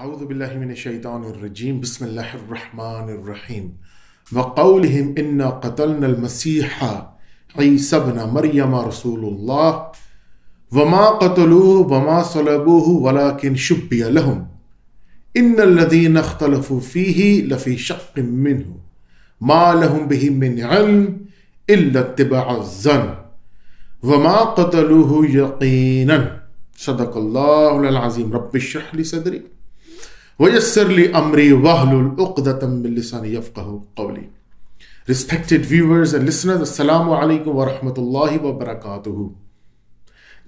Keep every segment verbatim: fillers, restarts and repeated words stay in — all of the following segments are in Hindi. औज़ुबिल्लाहि मिनश्शैतानिर्रजीम बिस्मिल्लाहिर्रहमानिर्रहीम वक़ौलुहुम इन्ना क़तलनल मसीह ईसा इब्न मरियम रसूलुल्लाह वमा क़तलूहु वमा सलबूहु वलाकिन शुब्बिय लहुम इन्नल्लज़ीना इख़्तलफ़ू फ़ीही लफ़ी शक़्क़िन मिन्हु मा लहुम बिही मिन इल्म इल्ला इत्तिबाअज़्ज़न वमा क़तलूहु यक़ीनन सदक़ल्लाहुल अज़ीम रब्बिश्रह ली सदरी वयस्सिर ली अमरी वहलुल उक़दतम मिन लिसानी यफ़क़हू क़ौली. Respected viewers and listeners, Assalamu alaikum wa rahmatullahi wa barakatuhu.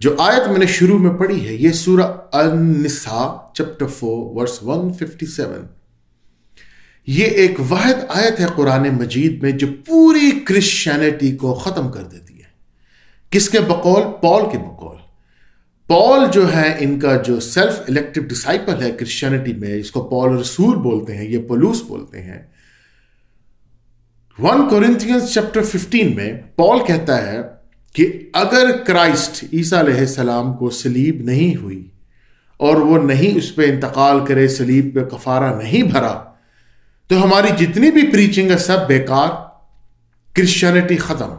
जो आयत मैंने शुरू में पढ़ी है ये सूरह अन-निसा chapter four verse one fifty seven, ये एक वाहिद आयत है कुरान मजीद में जो पूरी क्रिश्चियनिटी को ख़त्म कर देती है. किसके बकौल? पॉल के बकौल. पॉल जो है इनका जो सेल्फ इलेक्टिव डिसाइपल है क्रिश्चियनिटी में, इसको पॉल रसूल बोलते हैं, ये पौलुस बोलते हैं. वन कोरिंथियंस चैप्टर फिफ्टीन में पॉल कहता है कि अगर क्राइस्ट ईसा अलैहिस्सलाम को सलीब नहीं हुई और वो नहीं उस पर इंतकाल करे, सलीब पे कफारा नहीं भरा, तो हमारी जितनी भी प्रीचिंग है सब बेकार, क्रिश्चियनिटी खत्म.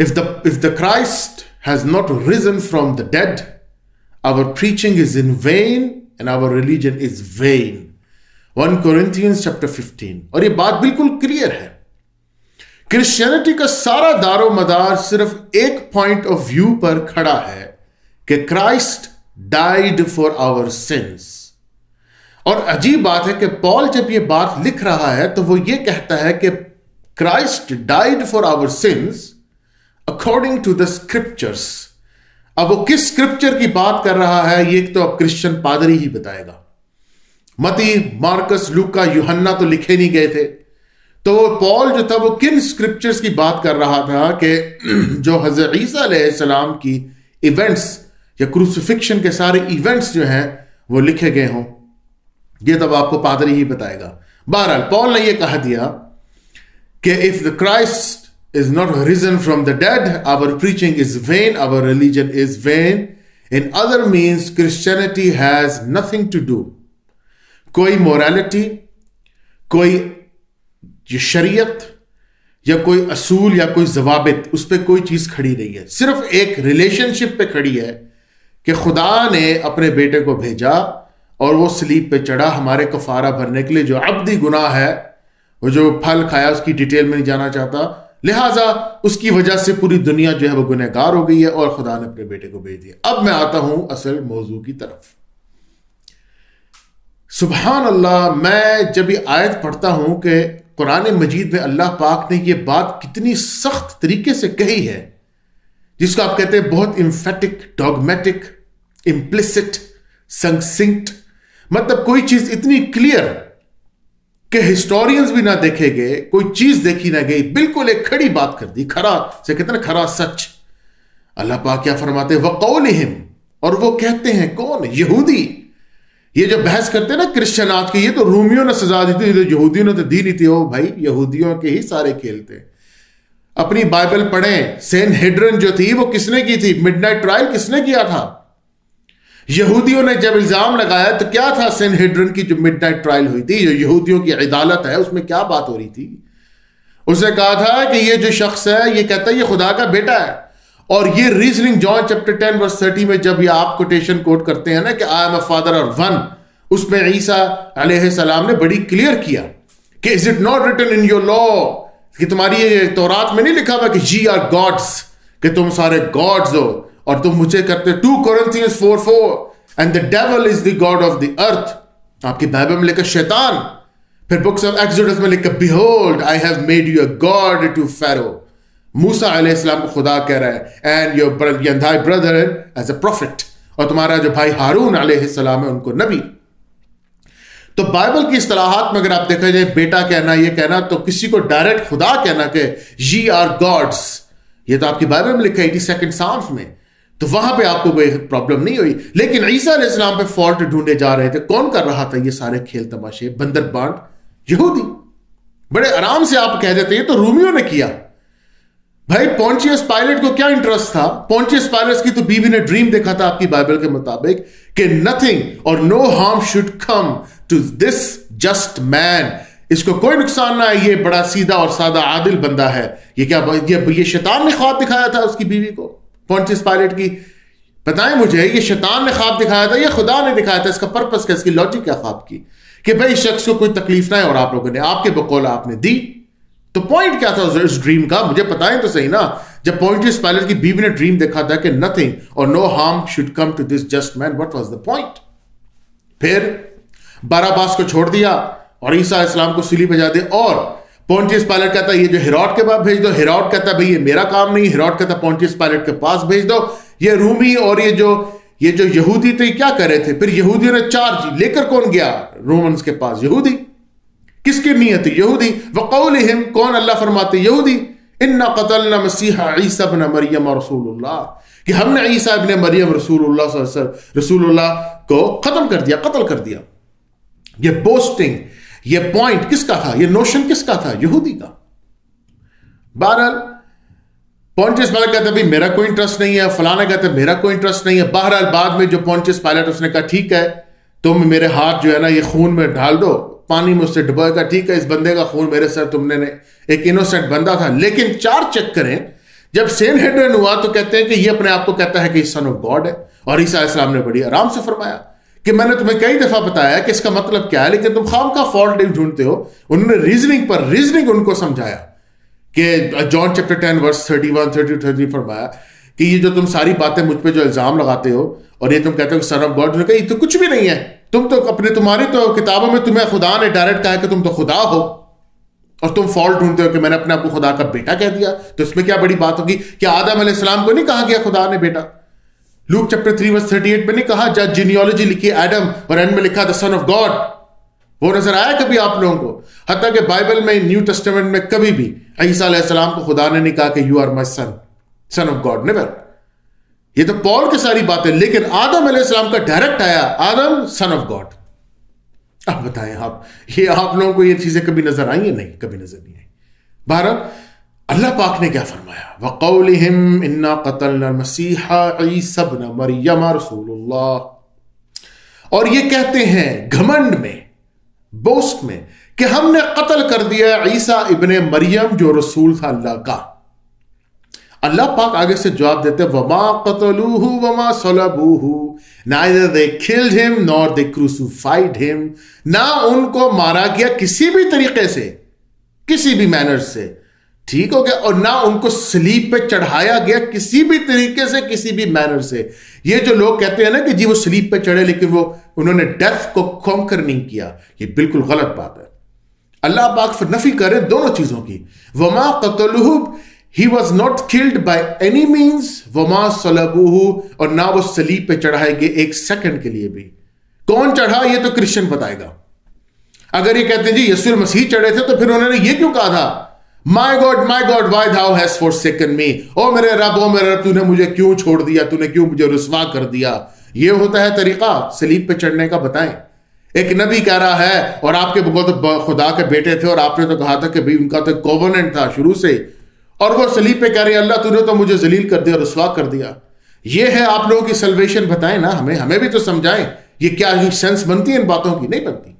If the if the Christ has not risen from the dead our preaching is in vain and our religion is vain. One Corinthians chapter fifteen. और ये बात बिल्कुल क्लियर है, क्रिश्चियनिटी का सारा दारो मदार सिर्फ एक पॉइंट ऑफ व्यू पर खड़ा है कि Christ died for our sins. और अजीब बात है कि पॉल जब ये बात लिख रहा है तो वो ये कहता है कि Christ died for our sins according to the scriptures. अब वो किस स्क्रिप्चर की बात कर रहा है ये तो अब क्रिश्चियन पादरी ही बताएगा. मती, मार्कस, लूका, यूहन्ना तो लिखे नहीं गए थे, तो पॉल जो था वो किन स्क्रिप्चर्स की बात कर रहा था कि जो हज़रत ईसा अलैहिस्सलाम की इवेंट्स या क्रूसिफिक्शन के सारे इवेंट्स जो हैं वो लिखे गए हों. ये तब आपको पादरी ही बताएगा. बहरहाल पॉल ने ये कह दिया कि if the Christ is not risen from the dead our preaching is vain our religion is vain. In other means Christianity has nothing to do, कोई मोरालिटी, कोई ये शरीयत या कोई असूल या कोई जवाबित, उस पर कोई चीज़ खड़ी नहीं है. सिर्फ एक रिलेशनशिप पे खड़ी है कि खुदा ने अपने बेटे को भेजा और वो सलीब पे चढ़ा हमारे कफारा भरने के लिए, जो अब्दी गुनाह है, वो जो फल खाया उसकी डिटेल में नहीं जाना चाहता, लिहाजा उसकी वजह से पूरी दुनिया जो है वो गुनहगार हो गई है और खुदा ने अपने बेटे को भेज दिया. अब मैं आता हूँ असल मौजू की तरफ. सुबहान अल्लाह, मैं जब ये आयत पढ़ता हूँ कि कुरान मजीद में अल्लाह पाक ने यह बात कितनी सख्त तरीके से कही है, जिसको आप कहते हैं बहुत इम्फेटिक, डॉगमेटिक, इम्प्लिसिट, संक्सिंक्ट, मतलब कोई चीज इतनी क्लियर कि हिस्टोरियंस भी ना देखे गए, कोई चीज देखी ना गई, बिल्कुल एक खड़ी बात कर दी. खरा से कहते ना, खरा सच. अल्लाह पाक क्या फरमाते हैं? वक़ौलिहिम, और वो कहते हैं कौन? यहूदी. ये जो बहस करते हैं ना क्रिश्चियनाथ की, ये तो रोमियों ने सजा दी थी, ये तो यहूदियों ने तो दी नहीं थी. ओ भाई, यहूदियों के ही सारे खेलते हैं. अपनी बाइबल पढ़ें, सैनहेड्रिन जो थी वो किसने की थी? मिडनाइट ट्रायल किसने किया था? यहूदियों ने जब इल्जाम लगाया तो क्या था सैनहेड्रिन की जो मिडनाइट ट्रायल हुई थी, जो यहूदियों की अदालत है, उसमें क्या बात हो रही थी? उसने कहा था कि ये जो शख्स है ये कहता है ये खुदा का बेटा है. और ये reasoning John chapter ten verse thirty में जब ये आप कोटेशन कोट करते हैं ना कि आई एम अ फादर और वन, उसमें ईसा अलैहिस्सलाम ने बड़ी क्लियर किया कि is it not written in your law, कि तुम्हारी ये तौरात में नहीं लिखा हुआ कि जी आर गॉड्स, कि तुम सारे गॉड्स हो और तुम मुझे करते. Two Corinthians four four and the devil is the God of the earth. आपकी बाइबल में लिखा शैतान, फिर बुक्स ऑफ एक्सोडस में लिखा behold I have made you a God to Pharaoh. मूसा अलैहिस्सलाम को खुदा कह रहा है and your brother as a prophet, और तुम्हारा जो भाई हारून अलैहिस्सलाम है उनको नबी. तो बाइबल की इस्तलाहात में अगर आप देखा जाए बेटा कहना, ये कहना, तो किसी को डायरेक्ट खुदा कहना कि ये आर गॉड्स, ये तो आपकी बाइबल में लिखा है एटी सेकेंड साम्स में, तो वहां पे आपको कोई प्रॉब्लम नहीं हुई. लेकिन ईसा अलैहिस्सलाम पे फॉल्ट ढूंढे जा रहे थे. कौन कर रहा था ये सारे खेल तमाशे, बंदर बांट? यहूदी. बड़े आराम से आप कह देते ये तो रोमियों ने किया. भाई पॉन्टियस पायलट को क्या इंटरेस्ट था? पॉन्टियस पायलट की तो बीवी ने ड्रीम देखा था आपकी बाइबल के मुताबिक nothing or no harm should come to this just man. इसको कोई नुकसान ना है, ये बड़ा सीधा और सादा आदिल बंदा है। ये क्या ये, ये शैतान ने ख्वाब दिखाया था उसकी बीवी को, पोंटियस पायलट की? बताएं मुझे, ये शैतान ने ख्वाब दिखाया था या खुदा ने दिखाया था? इसका पर्पस क्या, इसकी लॉजिक क्या ख्वाब की कि भाई शख्स को कोई तकलीफ ना है और आप लोगों ने आपके बकौल आपने दी, तो पॉइंट क्या था उस ड्रीम का? मुझे बताएं तो सही ना। जब पोंटियस पायलट की बीवी ने ड्रीम देखा था कि नथिंग और no harm should come to this just man, what was the point? फिर बाराबास को छोड़ दिया और ईसा इस्लाम को सूली पे जा दे, और पोंटियस पायलट कहता है ये जो हेरोड के पास भेज दो, हेरोड कहता है भाई ये मेरा काम नहीं, हेरोड कहता पोंटियस पायलट के पास भेज दो। ये रूमी और ये जो ये जो यहूदी थे क्या कर रहे थे? फिर यहूदियों ने चार्ज लेकर कौन गया रोमन्स के पास? यहूदी। किसकी नीयत? यहूदी। वक़ौलिहिम, कौन अल्लाह फरमाते? यहूदी। इन्ना क़तलना मसीहा ईसा इब्न मरियम रसूलुल्लाह, कि हमने ईसा इब्न मरियम रसूलुल्लाह रसूलुल्लाह को ख़त्म कर दिया, कत्ल कर दिया। ये बोस्टिंग, ये पॉइंट किसका था, ये नोशन किसका था? यहूदी का। बहरहाल पोंटियस पायलट कहते भाई मेरा कोई इंटरेस्ट नहीं है, फलाना कहते मेरा कोई इंटरेस्ट नहीं है। बहरहाल बाद में जो पोंटियस पायलट उसने कहा ठीक है तुम मेरे हाथ जो है ना ये खून में ढाल दो, पानी में उससे डुबोएगा, ठीक है इस बंदे का खून मेरे सर तुमने ने, एक इनोसेंट बंदा था। लेकिन चार चेक करें जब सैनहेड्रिन हुआ तो कहते हैं कि ये अपने आप को कहता है कि सन ऑफ गॉड है, और ईसा इस्लाम ने बड़ी आराम से फरमाया कि मैंने तुम्हें कई दफा बताया कि इसका मतलब क्या है, लेकिन तुम खाम का फॉल्ट ढूंढते हो। उन्होंने रीजनिंग पर रीजनिंग उनको समझाया कि John chapter ten verse thirty one thirty thirty फरमाया कि ये जो तुम सारी बातें मुझ पे जो इल्ज़ाम लगाते हो और ये तुम कहते हो सन ऑफ गॉड, ने कहा ये तो कुछ भी नहीं है, तुम तो अपने तुम्हारी तो किताबों में तुम्हें खुदा ने डायरेक्ट कहा कि तुम तो खुदा हो, और तुम फॉल्ट ढूंढते हो कि मैंने अपने आप को खुदा का बेटा कह दिया, तो इसमें क्या बड़ी बात होगी? क्या आदम अलैहिस्सलाम को नहीं कहा गया खुदा ने बेटा? Luke chapter three verse thirty eight में नहीं कहा जब जीनियोलॉजी लिखी एडम और एंड में लिखा द सन ऑफ गॉड? वो नजर आया कभी आप लोगों को? हत्ता कि बाइबल में न्यू टेस्टामेंट में कभी भी ईसा अलैहिस्सलाम को खुदा ने नहीं कहा कि you are my son, son of God, never. ये तो पॉल की सारी बातें, लेकिन आदम अलैहिस्सलाम का डायरेक्ट आया आदम सन ऑफ गॉड। अब बताएं आप, ये आप लोगों को ये चीजें कभी नजर आई है? नहीं, कभी नजर नहीं आई। बहरहाल अल्लाह पाक ने क्या फरमाया? वक़ौलिहिम इन्ना क़तलना मसीहा ईसा इब्न मरियम रसूलुल्लाह, और ये कहते हैं घमंड में, बोस्ट में, कि हमने कत्ल कर दिया ईसा इब्ने मरियम जो रसूल था अल्लाह का। अल्लाह पाक आगे से जवाब देते वमा कतलूहु वमा सलबूहु neither they killed him nor they crucified him, ना उनको मारा गया किसी भी तरीके से, किसी भी मैनर से, ठीक हो गया, और ना उनको सलीब पे चढ़ाया गया किसी भी तरीके से, किसी भी मैनर से। ये जो लोग कहते हैं ना कि जी वो सलीब पे चढ़े लेकिन वो उन्होंने डेथ को कॉन्कर नहीं किया, ये बिल्कुल गलत बात है। अल्लाह पाक फिर नफी करे दोनों चीजों की। वमा कतलुहु, he was not killed by any means, वमा सलबुहु, और ना वो सलीब पे चढ़ाए गए एक सेकेंड के लिए भी। कौन चढ़ा ये तो क्रिश्चियन बताएगा। अगर ये कहते हैं जी यसुल मसीह चढ़े थे, तो फिर उन्होंने ये क्यों कहा था My God, my God, why thou hast forsaken me? ओ मेरे रब, ओ मेरे रब, तूने मुझे क्यों छोड़ दिया, तूने क्यों मुझे रुस्वा कर दिया? ये होता है तरीका सलीब पे चढ़ने का। बताएं एक नबी कह रहा है और आपके तो खुदा के बेटे थे, और आपने तो कहा था कि भाई उनका तो कोवेनेंट था शुरू से, और वो सलीब पे कह रहे अल्लाह तूने तो मुझे जलील कर दिया, रुस्वा कर दिया। ये है आप लोगों की सल्वेशन। बताएं ना हमें, हमें भी तो समझाएं, ये क्या ही सेंस बनती है इन बातों की? नहीं बनती।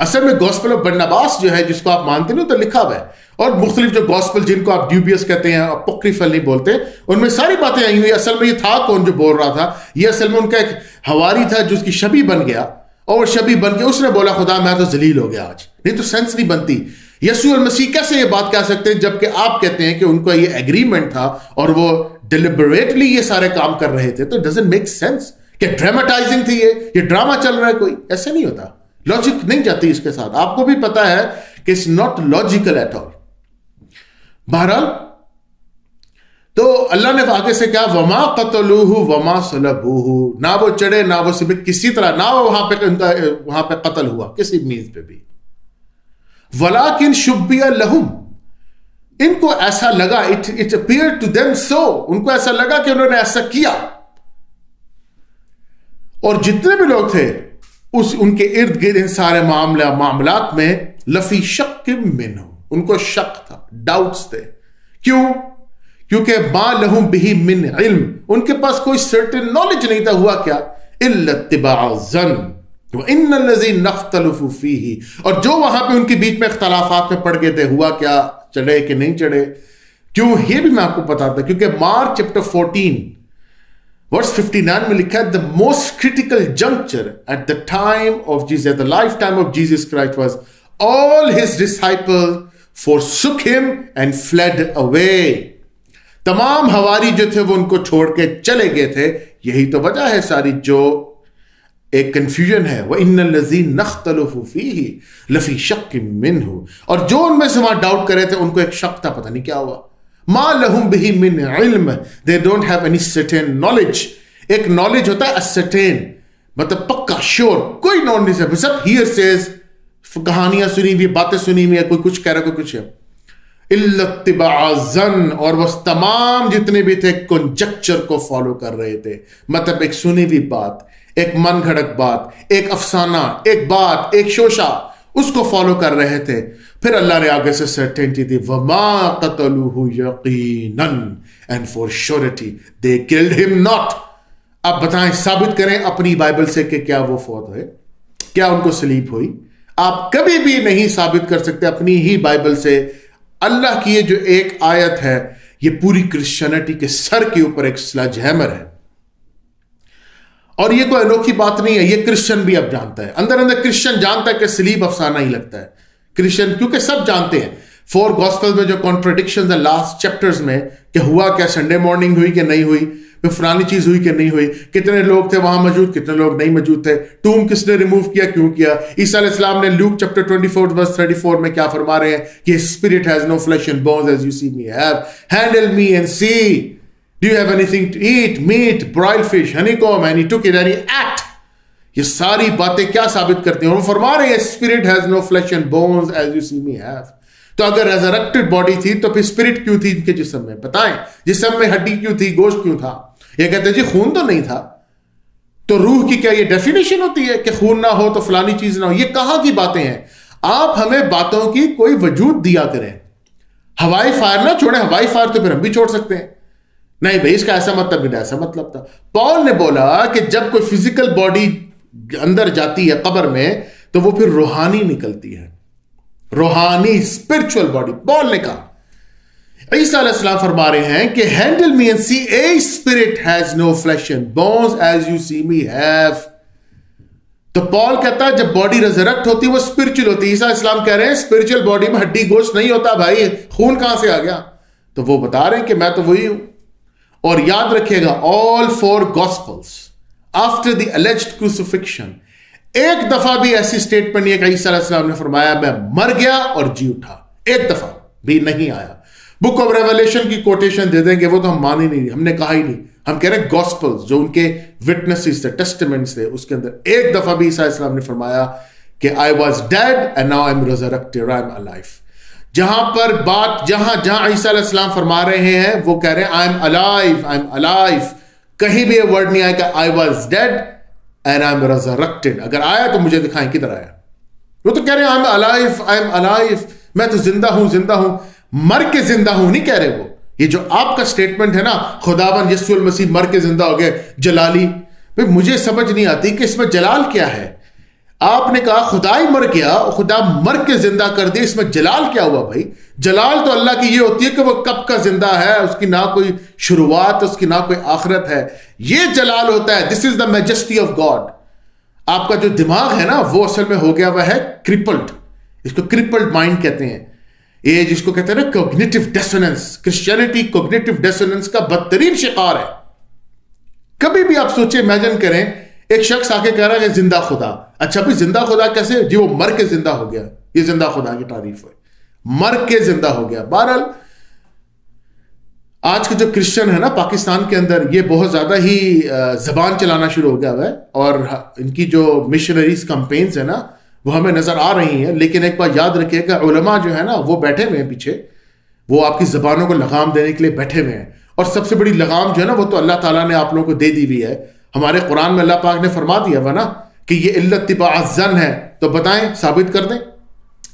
असल में गॉस्पल ऑफ बर्नबास जो है, जिसको आप मानते नहीं, तो लिखा हुआ है, और मुख्तलिफ जो गॉस्पल जिनको आप ड्यूबियस कहते हैं, अपोक्रिफल नहीं बोलते, उनमें सारी बातें आई हुई। असल में ये था कौन जो बोल रहा था? ये असल में उनका एक हवारी था जो उसकी शबी बन गया, और शबी बन के उसने बोला खुदा मैं तो जलील हो गया आज। नहीं तो सेंस नहीं बनती। यसू और मसीह कैसे ये बात कह सकते हैं, जबकि आप कहते हैं कि उनका ये एग्रीमेंट था और वो डिलिबरेटली ये सारे काम कर रहे थे। तो डजेंट मेक सेंस। क्या ड्रामेटाइजिंग थी ये? ये ड्रामा चल रहा है कोई? ऐसा नहीं होता, लॉजिक नहीं जाती इसके साथ। आपको भी पता है कि it's not logical at all. बहरहाल तो अल्लाह ने आगे से कहा वमा कतलूहु वमा सलबूहु, ना वो चढ़े ना वो सिर्फ किसी तरह, ना वो वहां पे उनका वहां पे कत्ल हुआ किसी मीन्स पे भी। वलाकिन शुब्बिया लहुम, इनको ऐसा लगा, it it appeared to them so, उनको ऐसा लगा कि उन्होंने ऐसा किया। और जितने भी लोग थे उस उनके इर्द गिर्द इन सारे मामला मामलात में लफी शक मिन्हु, उनको शक था, डाउट्स थे। क्यों? क्योंकि मा लहुम बिही मिन इल्म, उनके पास कोई सर्टेन नॉलेज नहीं था। हुआ क्या? इल्लतिबाअज़न व इन्नल्लज़ी नख्तलफु फीही, और जो वहां पे उनके बीच में इख्तलाफात में पड़ गए थे, हुआ क्या? चढ़े कि नहीं चढ़े? क्यों? ये भी मैं आपको बताता, क्योंकि Mark chapter fourteen verse fifty nine में लिखा है, the most critical juncture at the time of Jesus, at the life time of Jesus Christ was all his disciple forsook him and fled away. तमाम हवारी जो थे वो उनको छोड़ के चले गए थे। यही तो वजह है सारी जो एक कंफ्यूजन है। वह इन्नल्लज़ी नख्तलफु फीही लफी शक्किम मिन्हु, और जो उनमें से वहां डाउट करे थे उनको एक शक था, पता नहीं क्या हुआ। मा लहुम बिही मिन इल्म, they don't have any certain knowledge. एक नॉलेज होता है सर्टेन, मतलब पक्का श्योर, कोई नॉलेज नहीं। सब हियर सेज, कहानियां सुनी हुई, बातें सुनी हुई है, कोई कुछ कह रहा है, कोई कुछ है। इल्लतिबाअज़न, और वह तमाम जितने भी थे कंजक्चर को फॉलो कर रहे थे, मतलब एक सुनी हुई बात, एक मन घड़क बात, एक अफसाना, एक बात, एक शोशा, उसको फॉलो कर रहे थे। फिर अल्लाह ने आगे से सर्टेनिटी दी, वमा कतलूहु यकीनन and for surety they killed him not. आप बताएं, साबित करें अपनी बाइबल से कि क्या वो फौत हुए, क्या उनको स्लीप हुई? आप कभी भी नहीं साबित कर सकते अपनी ही बाइबल से। अल्लाह की ये जो एक आयत है, ये पूरी क्रिश्चियनिटी के सर के ऊपर एक स्लज हैमर है। और ये कोई अनोखी बात नहीं है, ये क्रिश्चियन भी अब जानता है। अंदर अंदर क्रिश्चियन जानता है कि स्लीप अफसाना ही लगता है क्रिश्चियन, क्योंकि सब जानते हैं फोर गॉस्पेल्स में जो कॉन्ट्रडिक्शंस है लास्ट चैप्टर्स में, कि हुआ क्या, संडे मॉर्निंग हुई कि नहीं हुई, फिर फलानी चीज हुई कि नहीं हुई, कितने लोग थे वहां मौजूद, कितने लोग नहीं मौजूद थे, टूम किसने रिमूव किया, क्यों किया। ईसा अलैहि सलाम ने Luke chapter twenty four verse thirty four में क्या फरमा रहे हैं कि spirit has no flesh and bones as you see me have, handle me and see, do you have anything to eat, meat, broiled fish, honeycomb, and he took it and he ate. ये सारी बातें क्या साबित करती हैं? वो फरमा रहे हैं spirit has no flesh and bones as you see me have. तो अगर रेजरेक्टेड बॉडी थी तो फिर स्पिरिट क्यों थी इनके जिस्म में? बताएं, जिस्म में हड्डी क्यों थी, गोश्त क्यों था? ये कहते हैं जी खून तो नहीं था। तो रूह की क्या ये डेफिनेशन होती है कि खून ना हो तो फलानी चीज ना हो? ये कहाँ की बातें हैं? आप हमें बातों की कोई वजूद दिया करें। हवाई फायर ना छोड़े, हवाई फायर तो फिर हम भी छोड़ सकते हैं। नहीं भाई, इसका ऐसा मतलब नहीं, ऐसा मतलब था। पॉल ने बोला कि जब कोई फिजिकल बॉडी अंदर जाती है कब्र में तो वो फिर रूहानी निकलती है, रूहानी स्पिरिचुअल बॉडी। पॉल ने कहा, ईसा अलैहि सलाम फरमा रहे हैं कि handle me and see, a spirit has no flesh and bones as you see me have. तो पॉल कहता है जब बॉडी रिजरेक्ट होती है वो स्पिरिचुअल होती है। ईसा अलैहि सलाम कह रहे हैं स्पिरिचुअल बॉडी में हड्डी गोश्त नहीं होता, भाई खून कहां से आ गया? तो वो बता रहे हैं कि मैं तो वही हूं। और याद रखिएगा, all four gospels after the alleged crucifixion एक दफा भी ऐसी स्टेटमेंट नहीं है कि ईसा अलैहि सलाम ने फरमाया मैं मर गया और जी उठा, एक दफा भी नहीं आया। बुक ऑफ रेवलेशन की कोटेशन दे देंगे, वो तो हम माने नहीं, हमने कहा ही नहीं। हम कह रहे हैं गॉस्पेल्स जो उनके विटनेसेस थे, टेस्टिमेंट्स थे, उसके अंदर एक दफा भी ईसा अलैहि सलाम ने फरमाया कि I was dead and now I am resurrected, I am alive. जहां पर बात जहां जहां ईसा अलैहि सलाम फरमा रहे हैं वो कह रहे हैं I am alive, I am alive. कहीं भी ये वर्ड नहीं आया कि I was dead And I'm resurrected। अगर आया तो मुझे दिखाएं किधर आया। वो तो कह रहे हैं I'm alive, I'm alive, मैं तो जिंदा हूं, जिंदा हूं, मर के जिंदा हूं नहीं कह रहे वो। ये जो आपका स्टेटमेंट है ना, खुदावन यीशु मसीह मर के जिंदा हो गए, जलाली, भाई मुझे समझ नहीं आती कि इसमें जलाल क्या है। आपने कहा खुदा ही मर गया, खुदा मर के जिंदा कर दिया, इसमें जलाल क्या हुआ? भाई जलाल तो अल्लाह की ये होती है कि वह कब का जिंदा है, उसकी ना कोई शुरुआत, उसकी ना कोई आखिरत है। ये जलाल होता है, this is the majesty of God. आपका जो दिमाग है ना वो असल में हो गया हुआ है क्रिपल्ड, इसको क्रिपल्ड माइंड कहते हैं। ये जिसको कहते हैं ना cognitive dissonance, Christianity cognitive dissonance का बदतरीन शिकार है। कभी भी आप सोचे, इमेजिन करें एक शख्स आके कह रहा है कि जिंदा खुदा, अच्छा भाई जिंदा खुदा कैसे? जी वो मर के जिंदा हो गया, ये जिंदा खुदा की तारीफ है, मर के जिंदा हो गया। बहरहाल आज के जो क्रिश्चियन है ना पाकिस्तान के अंदर, ये बहुत ज्यादा ही जबान चलाना शुरू हो गया है, और इनकी जो मिशनरीज कंपेन्स है ना वो हमें नजर आ रही है। लेकिन एक बार याद रखिएगा, उलमा जो है ना वो बैठे हुए हैं पीछे, वो आपकी जबानों को लगाम देने के लिए बैठे हुए हैं। और सबसे बड़ी लगाम जो है ना वो तो अल्लाह ताला ने आप लोगों को दे दी हुई है। हमारे कुरान में अल्लाह पाक ने फरमा दिया हुआ ना कि ये इल्लतिबाअज़न है, तो बताएं साबित कर दें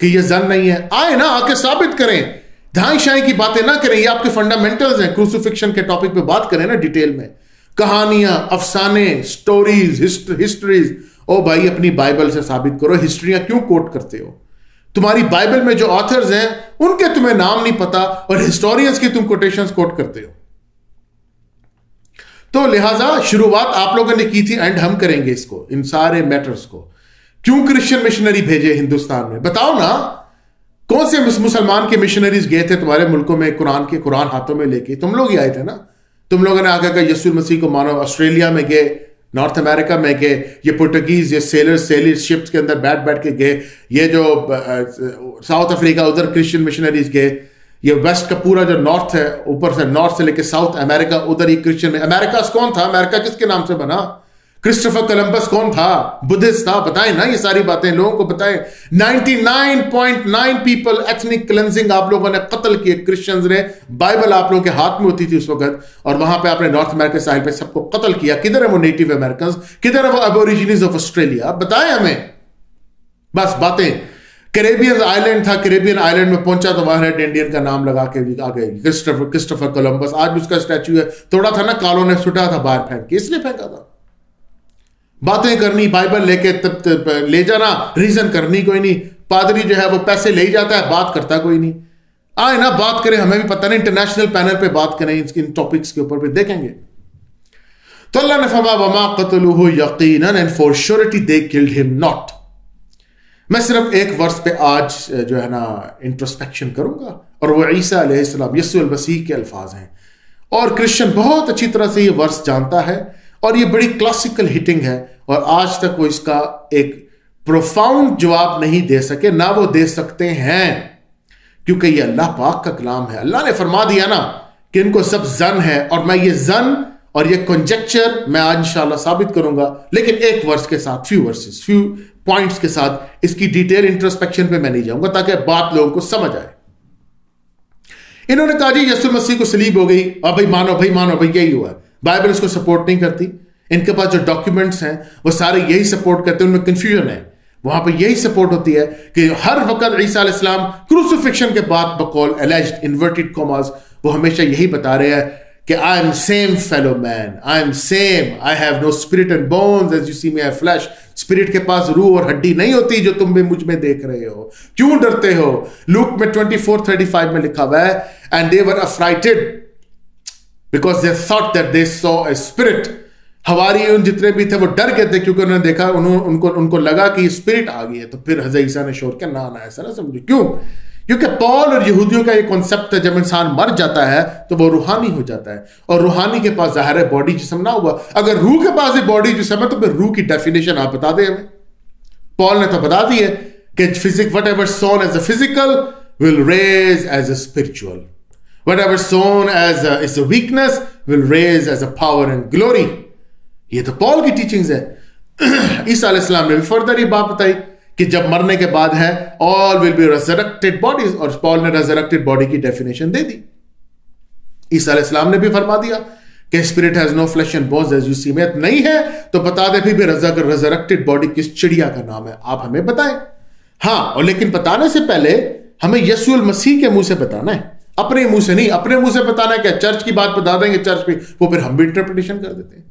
कि ये जन नहीं है। आए ना, आके साबित करें धाई शाई की बातें ना करें, ये आपके फंडामेंटल्स हैं। क्रूसिफिक्शन के टॉपिक पे बात करें ना डिटेल में, कहानियां, अफसाने, स्टोरीज, हिस्ट्रीज। ओ भाई अपनी बाइबल से साबित करो, हिस्ट्रियां क्यों कोट करते हो? तुम्हारी बाइबल में जो ऑथर्स हैं उनके तुम्हें नाम नहीं पता और हिस्टोरियंस की तुम कोटेशंस कोट करते हो। तो लिहाजा शुरुआत आप लोगों ने की थी, एंड हम करेंगे इसको, इन सारे मैटर्स को। क्यों क्रिश्चियन मिशनरी भेजे हिंदुस्तान में? बताओ ना, कौन से मुसलमान के मिशनरीज गए थे तुम्हारे मुल्कों में कुरान के, कुरान हाथों में लेके? तुम लोग ही आए थे ना। तुम लोगों ने आगे का यीशु मसीह को मानो, ऑस्ट्रेलिया में गए, नॉर्थ अमेरिका में गए, ये पुर्तगीज, ये सेलर सेलर शिप्स के अंदर बैठ बैठ के गए, ये जो साउथ अफ्रीका उधर क्रिश्चियन मिशनरीज गए, ये वेस्ट का पूरा जो नॉर्थ है, ऊपर से नॉर्थ से लेके साउथ अमेरिका, उधर ही क्रिश्चियन में। अमेरिका कौन था? अमेरिका किसके नाम से बना? क्रिस्टोफर कोलंबस कौन था? बुद्धिस्ट था। बताएं ना ये सारी बातें, लोगों को बताएं। निन्यानवे पॉइंट नौ पीपल एथनिक क्लेंजिंग आप लोगों ने कत्ल किए क्रिश्चियंस ने। बाइबल आप लोगों के हाथ में होती थी उस वक्त, और वहां पे आपने नॉर्थ अमेरिका साइड पे सबको कत्ल किया। किधर है वो नेटिव अमेरिकन, किधर है वो एबोरिजिनीज ऑफ ऑस्ट्रेलिया? बताएं हमें। बस बातें। कैरेबियन आइलैंड था, कैरेबियन आइलैंड में पहुंचा तो वहां रेड इंडियन का नाम लगा के आ गए, क्रिस्टोफर क्रिस्टोफर कोलंबस। आज भी उसका स्टैच्यू है, थोड़ा था ना कालों ने सुटा था बाहर फेंक के, इसलिए फेंका था। बातें करनी, बाइबल लेके तब तब ले जाना, रीजन करनी कोई नहीं। पादरी जो है वो पैसे ले जाता है, बात करता कोई नहीं। आए ना बात करें, हमें भी पता नहीं। इंटरनेशनल पैनल पे बात करें इन टॉपिक्स के ऊपर भी, देखेंगे। तो अल्लाह ने फरमाया वमा कतलुहु यकीनन and for surety they killed him not. मैं सिर्फ एक वर्ष पे आज जो है ना इंट्रोस्पेक्शन करूंगा, और वो ईसा अलैहिस्सलाम, यीशु मसीह के अल्फाज हैं। और क्रिश्चियन बहुत अच्छी तरह से ये वर्ष जानता है, और ये बड़ी क्लासिकल हिटिंग है, और आज तक वो इसका एक प्रोफाउंड जवाब नहीं दे सके, ना वो दे सकते हैं, क्योंकि ये अल्लाह पाक का कलाम है। अल्लाह ने फरमा दिया ना कि इनको सब जन है, और मैं ये जन और ये कंजेक्चर मैं आज इंशाल्लाह साबित करूंगा, लेकिन एक वर्स के साथ, फ्यू वर्सेस, फ्यू पॉइंट्स के साथ। इसकी डिटेल इंट्रोस्पेक्शन पे मैं नहीं जाऊंगा, ताकि बात लोगों को समझ आए। इन्होंने कहा जी यीशु मसीह को सलीब हो गई, और भाई मानो, भाई मानो, भाई यही हुआ है। बाइबल इसको सपोर्ट नहीं करती। इनके पास जो डॉक्यूमेंट्स हैं वो सारे यही सपोर्ट करते हैं, उनमें कंफ्यूजन है। वहां पे यही सपोर्ट होती है कि हर वक्त ईसा अलैहिस्सलाम क्रूसिफिक्शन के बाद बकौल एलेज्ड इन्वर्टेड कॉमास वो हमेशा यही बता रहे हैं कि I am same fellow man, I am same, I have no spirit and bones as you see me I flesh. Spirit के पास रूह और हड्डी नहीं होती जो तुम भी मुझ में देख रहे हो। क्यों डरते हो? लूक में चौबीस पैंतीस में लिखा हुआ है, and they were affrighted because they thought that they saw a spirit. हवारी उन जितने भी थे वो डर गए थे, क्योंकि उन्होंने देखा, उन्होंने उनको उनको लगा कि स्पिरिट आ गई है। तो फिर हज़रत ईसा ने शोर किया, ना ना ऐसा ना समझो। क्यों? क्योंकि पॉल और यहूदियों का ये कॉन्सेप्ट है, जब इंसान मर जाता है तो वो रूहानी हो जाता है, और रूहानी के पास ज़ाहिर है बॉडी जिसम ना हुआ। अगर रूह के पास ही बॉडी जिसम है तो फिर रूह की डेफिनेशन आप बता दें हमें। पॉल ने तो बता दी है कि physique whatever sown as a physical will raise as a spiritual, whatever sown as a, is a weakness will raise as a power and glory। ये तो पॉल की टीचिंग्स है। ईसा अलैहिस्सलाम ने भी फर्दर ये बात बताई कि जब मरने के बाद है all will be resurrected bodies, और पॉल ने resurrected body की डेफिनेशन दे दी। ईसा अलैहिस्सलाम ने भी फरमा दिया कि spirit has no flesh and bones as you see me, नहीं है तो बता दे फिर भी resurrected body किस चिड़िया का नाम है, आप हमें बताएं। हाँ, और लेकिन बताने से पहले हमें यीशु मसीह के मुंह से बताना है, अपने मुंह से नहीं। अपने मुंह से बताना क्या? चर्च की बात बता देंगे चर्च पे, वो फिर हम भी इंटरप्रिटेशन कर देते हैं।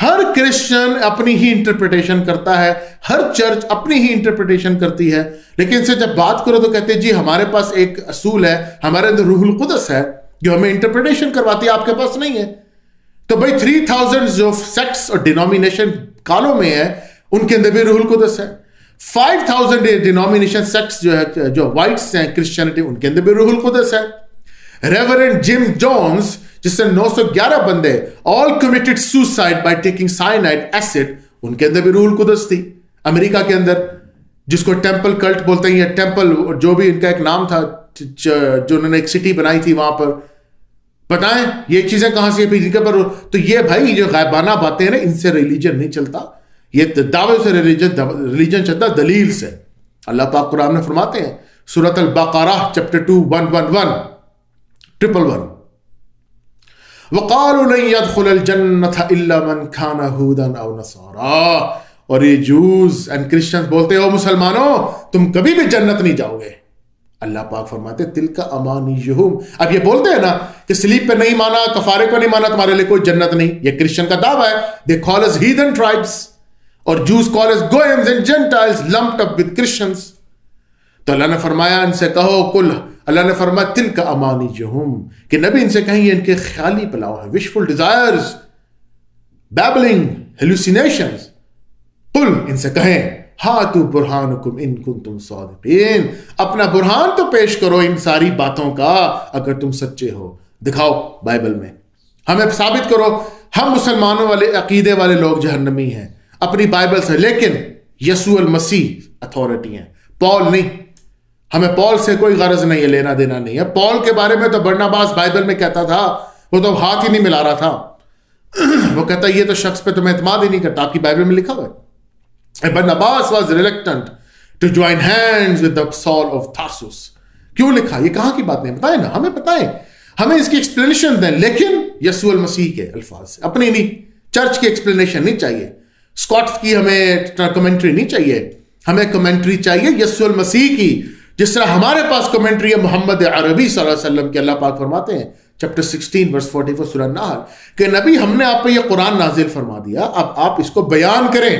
हर क्रिश्चियन अपनी ही इंटरप्रिटेशन करता है, हर चर्च अपनी ही इंटरप्रिटेशन करती है। लेकिन इनसे जब बात करो तो कहते हैं जी हमारे पास एक असूल है, हमारे अंदर रूहुल कुदस है जो हमें इंटरप्रिटेशन करवाती है, आपके पास नहीं है। तो भाई थ्री थाउजेंड जो सेक्ट्स और डिनोमिनेशन कालों में है उनके अंदर भी रूहुल कुदस है। फाइव थाउजेंड डिनोमिनेशन सेक्ट्स जो है, जो वाइट्स हैं क्रिश्चियनिटी, उनके अंदर भी रूहुल कुदस है। रेवरेंड जिम जोन्स जिससे नौ सौ ग्यारह बंदे all committed suicide by taking cyanide acid, उनके अंदर भी रूहुल कुदस थी। अमेरिका के अंदर जिसको टेंपल कल्ट बोलते हैं, या टेंपल जो भी इनका एक नाम था, जो उन्होंने एक सिटी बनाई थी वहां पर, बताएं ये चीजें कहां से जिनके पर। तो ये भाई जो गायबाना बातें हैं ना, इनसे रिलीजन नहीं चलता, ये दावे से रिलीजन रिलीजन चलता, दलील से। अल्लाह पाक कुरान में फरमाते हैं सूरत अल बकरा chapter two one one one triple one वक़ालू लन यदख़ुलल जन्नता इल्ला मन काना हूदन औ नसारा। और ये जूस एंड क्रिश्चियंस बोलते हो मुसलमानों तुम कभी भी जन्नत नहीं जाओगे, अल्लाह पाक फरमाते तिल का अमानी यहूम। अब ये बोलते हैं ना कि स्लीप पे नहीं माना, कफारे को नहीं माना, तुम्हारे लिए कोई जन्नत नहीं। ये क्रिश्चियन का दावा है। They call us heathen tribes और Jews call us goyims and gentiles lumped up with Christians. तो अल्लाह ने फरमाया इनसे कहो कुल, अल्लाह ने फरमाया तिल का अमानी यहूम कि नबी इनसे कहेंगे इनके ख्याली पलाव है, विशफुल डिजायर्स, बैबलिंग, हेलुसिनेशंस। कुल इनसे कहें हाँ तू बुरहानुकुम इन कुंतुम सादिकीन, अपना बुरहान तो पेश करो इन सारी बातों का अगर तुम सच्चे हो, दिखाओ बाइबल में, हमें साबित करो हम मुसलमानों वाले अकीदे वाले लोग जहन्नमी हैं अपनी बाइबल से। लेकिन यसू अल मसीह अथॉरिटी है, पॉल नहीं। हमें पॉल से कोई गरज नहीं है, लेना देना नहीं है। पॉल के बारे में तो बरनबास बाइबल में कहता था, वो तो हाथ ही नहीं मिला रहा था, वो कहता ये तो शख्स पे तुम्हें एतमाद ही नहीं करता, आपकी बाइबल में लिखा हुआ है। Barnabas was reluctant to join hands with the Saul of Tarsus. क्यों लिखा? ये कहाँ की बात नहीं, बताए ना हमें, बताएं हमें इसकी एक्सप्लेनेशन दें। लेकिन यसू अल मसीह के अल्फाज से, अपनी नहीं, चर्च की एक्सप्लेनेशन नहीं चाहिए, स्कॉट्स की हमें कमेंट्री नहीं चाहिए, हमें कमेंट्री चाहिए यसू अल मसीह की। जिस तरह हमारे पास कमेंट्री है मोहम्मद अरबी सल्लल्लाहु अलैहि वसल्लम के, अल्लाह पाक फरमाते हैं chapter sixteen verse forty four सूरह नाहल के, नबी हमने आप पर यह कुरान नाजिल फरमा दिया, अब आप इसको बयान करें।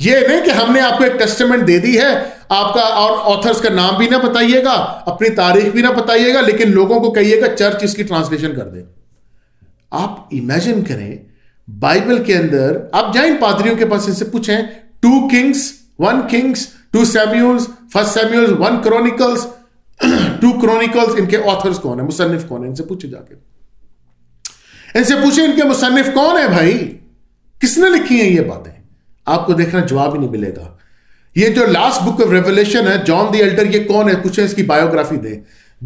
ये नहीं कि हमने आपको एक टेस्टामेंट दे दी है, आपका और ऑथर्स का नाम भी ना बताइएगा, अपनी तारीख भी ना बताइएगा, लेकिन लोगों को कहिएगा चर्च इसकी ट्रांसलेशन कर दे। आप इमेजिन करें बाइबल के अंदर, आप जाएं पादरियों के पास, इनसे पूछें two Kings, one Kings, two Samuels, first Samuels, one Chronicles, two Chronicles, इनके ऑथर्स कौन है, मुसन्निफ कौन है, इनसे पूछे जाके, इनसे पूछे इनके मुसन्निफ कौन है, भाई किसने लिखी है ये बातें। आपको देखना जवाब ही नहीं मिलेगा। ये जो लास्ट बुक ऑफ रेवलेशन है, जॉन द एल्डर, ये कौन है, पूछे इसकी बायोग्राफी दे।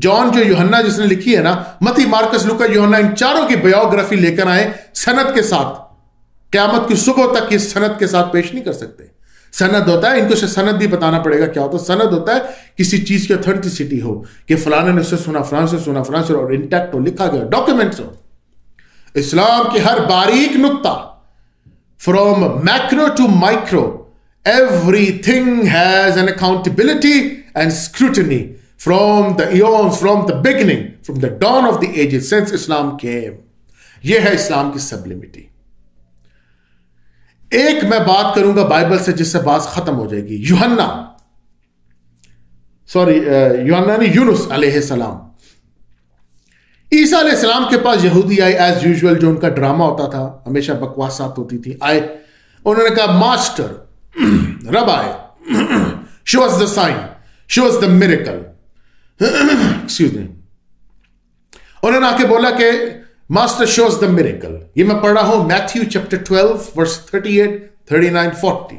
जॉन जो यूहन्ना जिसने लिखी है ना, मती, मार्कस, लूका, यूहन्ना, इन चारों की बायोग्राफी लेकर आए सनद के साथ। क़यामत की सुबह तक इस सनद के साथ पेश नहीं कर सकते। सनद होता है, इनको सनद भी बताना पड़ेगा क्या होता है। सनद होता है किसी चीज की ऑथेंटिसिटी हो, कि फलाने ने उससे सुना, फलाने से सुना, फलाने से, और इंटैक्ट हो, लिखा गया डॉक्यूमेंट्स हो। इस्लाम की हर बारीक नुक्ता, From macro to micro, everything has an accountability and scrutiny from the eons, from the beginning, from the dawn of the ages, since Islam came. ये है इस्लाम की sublimity. एक मैं बात करूंगा बाइबल से जिससे बात खत्म हो जाएगी। यूहन्ना, सॉरी यूहन्ना ने, यूनुस अलैहिस्सलाम, ईसा अलैहिस्सलाम के पास यहूदी आए एज यूजुअल, जो उनका ड्रामा होता था, हमेशा बकवासात होती थी। आए, उन्होंने कहा मास्टर रब आए, show us the sign, show us the miracle, excuse me. उन्होंने आके बोला कि master show us the miracle. ये मैं पढ़ रहा हूं Matthew chapter twelve verse thirty eight thirty nine forty.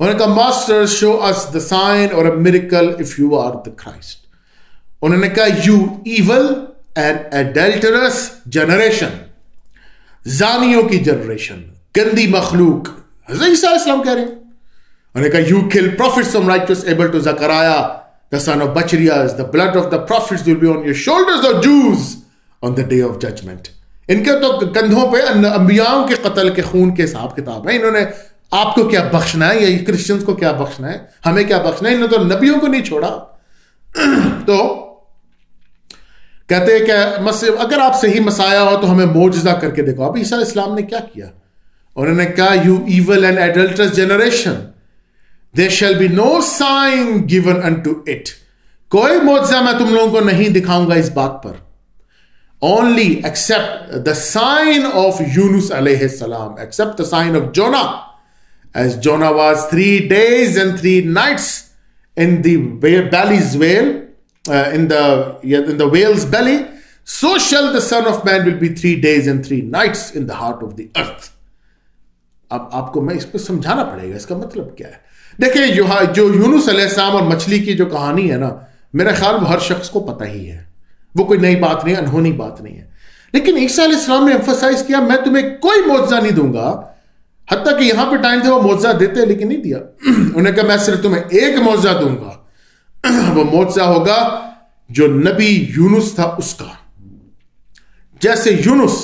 उन्होंने कहा master show us the sign और a miracle if you are the Christ. उन्होंने कहा you evil and adulterous generation, जानियों की जनरेशन, गंदी मखलूक, हज़रत ईसा अलैहिस्सलाम कह रहे हैं। उन्होंने कहा you kill prophets some righteous Abel to Zakaria the son of Barachias, the blood of the prophets will be on your shoulders of Jews on the day of judgement. इनके तो कंधों पे अंबियाओं के कत्ल के खून के हिसाब किताब है। इन्होंने आपको क्या बख्शना है, या क्रिश्चियंस को क्या बख्शना है, हमें क्या बख्शना है, इन्होंने तो नबियों को नहीं छोड़ा। तो कहते हैं कि मसीह, अगर आप सही मसाया हो तो हमें मोजज़ा करके देखो। अब ईसा इस्लाम ने क्या किया? उन्होंने कहा you evil and adulterous generation, there shall be no sign given unto it. कोई मोजज़ा मैं तुम लोगों को नहीं दिखाऊंगा इस बात पर। Only except the sign of Yunus अलैहिस्सलाम, except the sign of Jonah, as Jonah was three days and three nights in the bellies whale, Uh, in the in the whale's belly, so shall the Son of Man will be three days and three nights in the heart of the earth. अब आपको मैं इस पर समझाना पड़ेगा इसका मतलब क्या है। देखिए जो जो यूनुस अलैहिस्सलाम और मछली की जो कहानी है ना, मेरा ख्याल वो हर शख्स को पता ही है, वो कोई नई बात नहीं है, अनहोनी बात नहीं है। लेकिन ईसा अलैहिस्सलाम ने एम्फसाइज किया मैं तुम्हें कोई मुआवजा नहीं दूंगा। हत्ता कि यहाँ पे टाइम था वो मुआवजा देते लेकिन नहीं दिया। उन्होंने कहा मैं सिर्फ तुम्हें एक मुआवजा दूंगा, वो मोज़ा होगा जो नबी यूनुस था उसका। जैसे यूनुस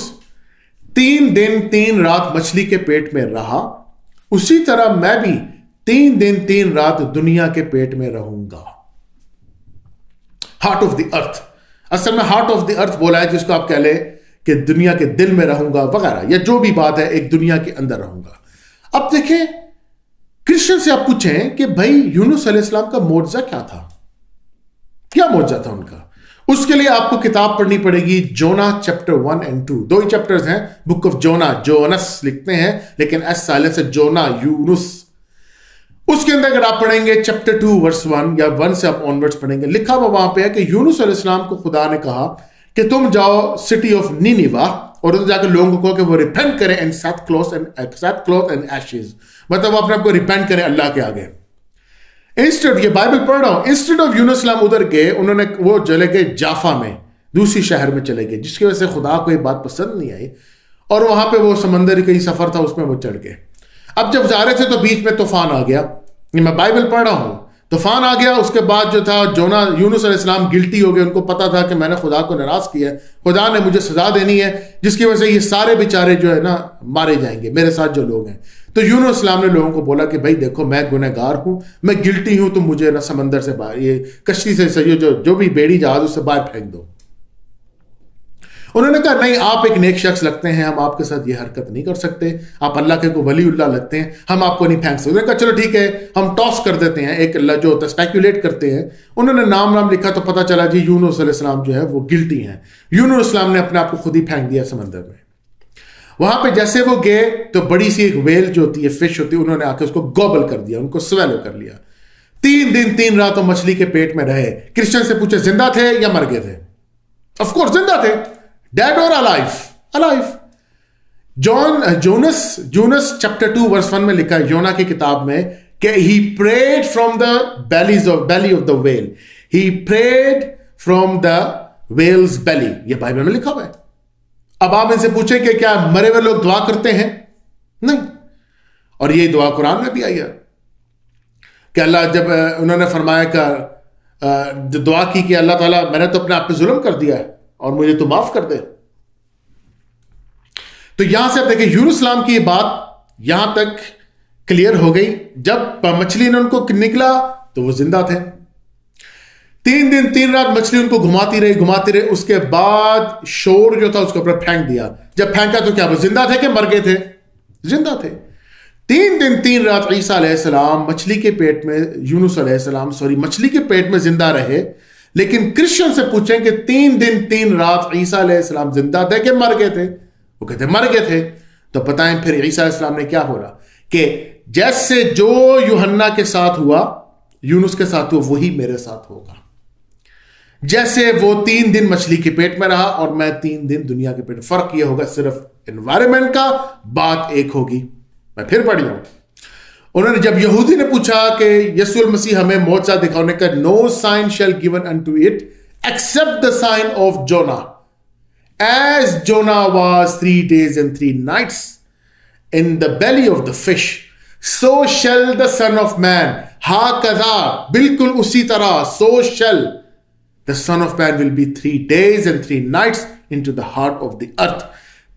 तीन दिन तीन रात मछली के पेट में रहा, उसी तरह मैं भी तीन दिन तीन रात दुनिया के पेट में रहूंगा। Heart of the earth. असल में हार्ट ऑफ द अर्थ बोला है जिसको आप कह ले कि दुनिया के दिल में रहूंगा वगैरह, या जो भी बात है, एक दुनिया के अंदर रहूंगा। अब देखें, क्रिश्चियन से आप पूछें कि भाई यूनुस अलैहिस्सलाम का मोजज़ा क्या था, क्या मोजज़ा था उनका, उसके लिए आपको किताब पढ़नी पड़ेगी, Jonah chapter one and two, दो ही चैप्टर्स हैं, बुक ऑफ जोना, जोनस लिखते हैं लेकिन एस साइलेंट से जोना, यूनुस। उसके अंदर अगर आप पढ़ेंगे चैप्टर टू वर्स वन या वन से आप ऑनवर्ड्स पढ़ेंगे, लिखा हुआ वहां पे है कि यूनुस अलैहिस्सलाम को खुदा ने कहा कि तुम जाओ सिटी ऑफ नीनिवा और उधर जाकर लोगों को कहो कि वो रिपेंट करें and set cloth and set cloth and ashes, मतलब वो अपने आप को रिपेंट करें अल्लाह के आगे। इंस्टेड, ये बाइबल पढ़ रहा हूं, इंस्टेड ऑफ यूनुस अलैहिस्सलाम उधर गए, उन्होंने वो चले गए जाफा में, दूसरी शहर में चले गए, जिसकी वजह से खुदा को ये बात पसंद नहीं आई और वहां पर वो समंदर का ही सफर था, उसमें वो चढ़ गए। अब जब जा रहे थे तो बीच में तूफान आ गया, ये मैं बाइबल पढ़ रहा हूं, तूफान आ गया। उसके बाद जो था, जोना, यूनुस अलैहिस्सलाम गिल्टी हो गए, उनको पता था कि मैंने खुदा को नाराज किया है, खुदा ने मुझे सजा देनी है जिसकी वजह से ये सारे बेचारे जो है ना मारे जाएंगे, मेरे साथ जो लोग हैं। तो यूनुस अलैहिस्सलाम ने लोगों को बोला कि भाई देखो, मैं गुनहगार हूं, मैं गिल्टी हूं, तो मुझे ना समंदर से बाहर, ये कश्ती से सही जो जो भी बेड़ी जहाज उससे बाहर फेंक दो। उन्होंने कहा नहीं, आप एक नेक शख्स लगते हैं, हम आपके साथ ये हरकत नहीं कर सकते, आप अल्लाह के को वलीउल्लाह लगते हैं, हम आपको नहीं फेंक सकते। उन्होंने कहा चलो ठीक है, हम टॉस कर देते हैं, एक जो होता है स्पेक्यूलेट करते हैं। उन्होंने नाम नाम लिखा तो पता चला जी यूनुस अलैहिस्सलाम जो है वो गिल्टी हैं, यूनुस अलैहिस्सलाम ने अपने आप को खुद ही फेंक दिया समंदर में। वहां पर जैसे वो गए तो बड़ी सी एक वेल जो होती है, फिश होती है, उन्होंने आके उसको गॉबल कर दिया, उनको स्वेलो कर लिया। तीन दिन तीन रात वो मछली के पेट में रहे। क्रिश्चियन से पूछे जिंदा थे या मर गए थे, ऑफकोर्स जिंदा थे, डेड और alive, alive. John Jonas Jonas chapter two verse one में लिखा है योना की किताब में कि he prayed from the bellies of belly of the whale, he prayed from the whale's belly, ये बाइबल में लिखा हुआ है। अब आप इनसे पूछें कि क्या मरे हुए लोग दुआ करते हैं? नहीं, और ये दुआ कुरान में भी आई है कि अल्लाह, जब उन्होंने फरमाया कि दुआ की कि अल्लाह ताला मैंने तो अपने आप पे जुल्म कर दिया है और मुझे तो माफ कर दे। तो यहां से आप देखें यूनुस अलैहिस्सलाम की बात यहां तक क्लियर हो गई। जब मछली ने उनको निकला तो वो जिंदा थे। तीन दिन तीन रात मछली उनको घुमाती रही घुमाती रही उसके बाद शोर जो था उसके ऊपर फेंक दिया। जब फेंका तो क्या वो जिंदा थे कि मर गए थे? जिंदा थे। तीन दिन तीन रात ईसा अलैहिस्सलाम मछली के पेट में यूनुस अलैहिस्सलाम सॉरी मछली के पेट में जिंदा रहे। लेकिन क्रिश्चियन से पूछें कि तीन दिन तीन रात ईसा अलैहिस्सलाम जिंदा थे कि मर गए थे? वो कहते मर गए थे। तो बताएं फिर ईसा अलैहिस्सलाम ने क्या बोला कि जैसे जो यूहन्ना के साथ हुआ, यूनुस के साथ हुआ, वही मेरे साथ होगा। जैसे वो तीन दिन मछली के पेट में रहा और मैं तीन दिन दुनिया के पेट, फर्क यह होगा सिर्फ एनवायरमेंट का, बात एक होगी। मैं फिर पढ़ जाऊं। उन्होंने जब यहूदी ने पूछा कि यीशु मसीह हमें मोजज़ा दिखाने का, no sign shall given unto it except the sign of Jonah as Jonah was three days and three nights in the belly of the fish so shall the son of man हा कजा, बिल्कुल उसी तरह so shall the son of man will be three days and three nights into the heart of the earth.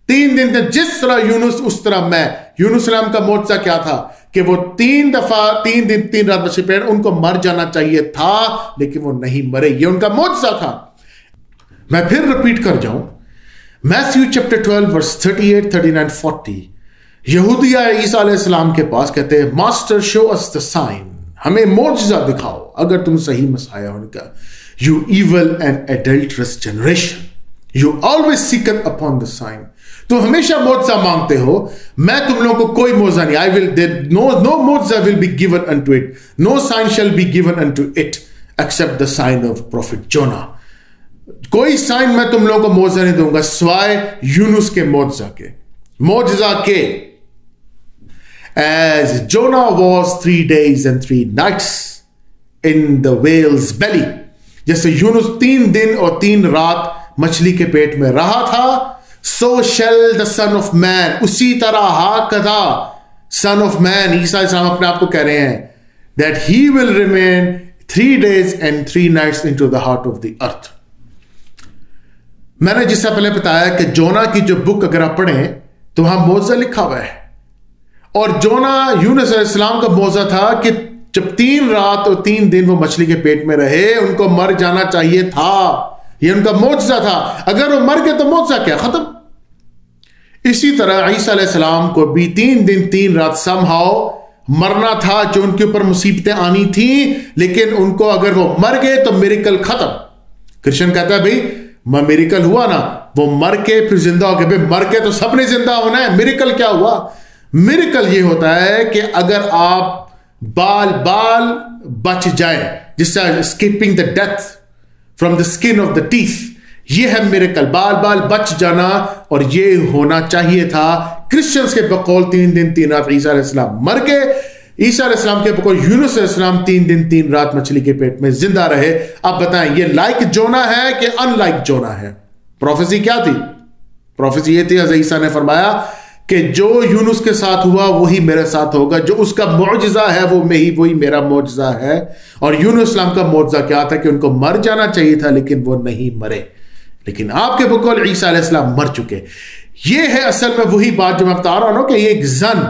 तीन दिन तक जिस तरह यूनुस, उस तरह मैं। यूनुस अलैहिस्सलाम का मोजज़ा क्या था कि वो तीन दफा तीन दिन तीन रात मछली पेड़, उनको मर जाना चाहिए था लेकिन वो नहीं मरे, ये उनका मोजज़ा था। मैं फिर रिपीट कर जाऊं, Matthew chapter twelve verse thirty eight thirty nine forty, यहूदी आए ईसा अलैहिस्सलाम के पास, कहते हैं master show us the sign, हमें मोजज़ा दिखाओ अगर तुम सही मसीहा हो। उनका you evil and adulterous generation You always seeketh upon the sign. तुम हमेशा मोजज़ा मांगते हो, मैं तुम लोगों को कोई मोजज़ा नहीं, I will no no moza will be given unto it, no sign shall be given unto it except the sign of prophet Jonah. कोई साइन मैं तुम लोगों को मोजज़ा नहीं दूंगा सिवाय यूनुस के मोजज़ा के मोजज़ा के as Jonah was three days and three nights in the whale's belly, जैसे यूनुस तीन दिन और तीन रात मछली के पेट में रहा था, so shall the son of man, उसी तरह हा कदा सन ऑफ मैन, ईसा इस्लाम अपने आप को कह रहे हैं, that he will remain three days and three nights into the heart of the earth. मैंने जिससे पहले बताया कि जोना की जो बुक अगर आप पढ़ें तो वहां मोजज़ा लिखा हुआ है और जोना यूनुस अलैहिस्सलाम का मोजज़ा था कि जब तीन रात और तीन दिन वो मछली के पेट में रहे, उनको मर जाना चाहिए था, ये उनका मोजज़ा था। अगर वो मर गए तो मोजज़ा क्या, खत्म। इसी तरह ईसा अलैहिस्सलाम को भी तीन दिन तीन रात समहाओ मरना था, जो उनके ऊपर मुसीबतें आनी थी, लेकिन उनको अगर वो मर गए तो मिरेकल खत्म। क्रिश्चियन कहता है भाई मिरेकल हुआ ना, वो मर के फिर जिंदा हो गए। भाई मर के तो सबने जिंदा होना है, मिरेकल क्या हुआ? मिरेकल ये होता है कि अगर आप बाल बाल बच जाए, जिससे skipping the death from the skin of the teeth, ये है मिरेकल, बाल बाल बच जाना, और ये होना चाहिए था। क्रिश्चियंस के बकौल तीन दिन तीन रात ईसा अलैहिस्सलाम मर गए, ईसा अलैहिस्सलाम के बकौल यूनुस अलैहिस्सलाम तीन दिन तीन रात मछली के पेट में जिंदा रहे। आप बताएं ये लाइक जोना है कि अनलाइक जोना है? प्रोफेसी क्या थी? प्रोफेसी ये थी, हज़रत ईसा ने फरमाया कि जो यूनुस के साथ हुआ वही मेरे साथ होगा, जो उसका मुअजिज़ा है वो मैं ही वही मेरा मुअजिज़ा है। और यूनुस अलैहिस्सलाम का मुअजिज़ा क्या था कि उनको मर जाना चाहिए था, लेकिन वो नहीं मरे, लेकिन आपके बकौल ईसा अलैहिस्सलाम मर चुके। ये है असल में वही बात जो मैं बता रहा हूं कि ये एक जन,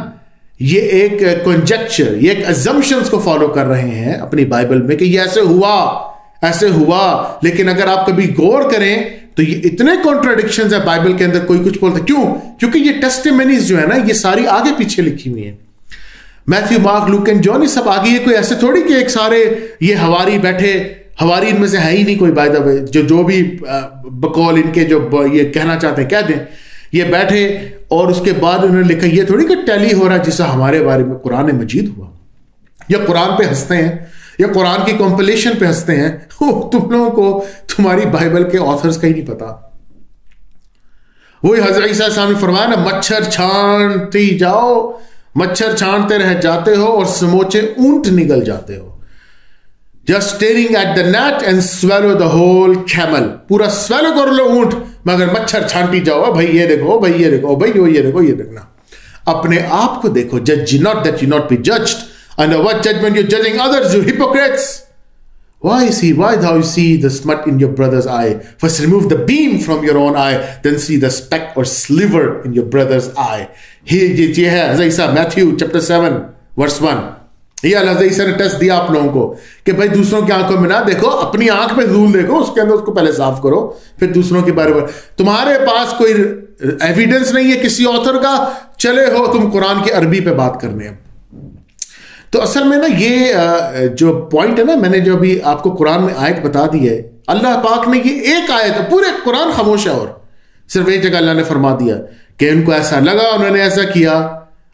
ये एक कंजेक्चर, ये एक अजम्पशंस को फॉलो कर रहे हैं अपनी बाइबल में कि ये ऐसे हुआ ऐसे हुआ, लेकिन अगर आप कभी गौर करें तो ये इतने कॉन्ट्राडिक्शंस है बाइबल के अंदर, कोई कुछ बोलता है। क्यों? क्योंकि ये टेस्टिमनीज जो है ना, ये सारी आगे पीछे लिखी हुई है। Matthew, Mark, Luke and John, ये सब आगे है। कोई ऐसे थोड़ी कि एक सारे ये हवारी बैठे, हवारी इनमें से है ही नहीं कोई, बाय द वे, जो जो भी बकौल इनके जो ये कहना चाहते हैं कह दें, ये बैठे। और उसके बाद उन्होंने लिखा, ये थोड़ी कि टैली हो रहा है जैसा हमारे बारे में कुरान मजीद हुआ, या कुरान पे हंसते हैं, या कुरान की कंपलेशन पे हंसते हैं। ओ, तुम लोगों को तुम्हारी बाइबल के ऑथर्स का ही नहीं पता। वही हजरत ईसा साहब ने फरमाया ना, मच्छर छानते जाओ, मच्छर छानते रह जाते हो और समोचे ऊंट निगल जाते हो। Just staring at the net and swallow the whole camel. पूरा swallow कर लो ऊंट, मगर मच्छर छांटी जाओ। भाई ये देखो, भाई ये देखो, भाई यो ये देखो, ये देखना, अपने आप को देखो। Judge not that you not be judged. And what judgment you judging others, you hypocrites? Why is he? Why thou see the smut in your brother's eye? First remove the beam from your own eye, then see the speck or sliver in your brother's eye. Here ये है हज़रत Matthew chapter seven verse one. ये अल्लाह ईसा ने टेस्ट दिया आप लोगों को कि भाई दूसरों की आंखों में ना देखो, अपनी आंख में धूल देखो, उसके अंदर उसको पहले साफ करो, फिर दूसरों के बारे में। तुम्हारे पास कोई एविडेंस नहीं है किसी ऑथर का, चले हो तुम कुरान की अरबी पे बात करने। अब तो असल में ना ये जो पॉइंट है ना, मैंने जो अभी आपको कुरान में आयत बता दी है, अल्लाह पाक ने ये एक आयत, पूरे कुरान खामोश है, और सिर्फ एक जगह अल्लाह ने फरमा दिया कि उनको ऐसा लगा, उन्होंने ऐसा किया।